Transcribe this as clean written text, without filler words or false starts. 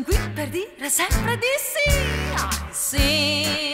Sono qui per dire sempre di sì, ah, sì.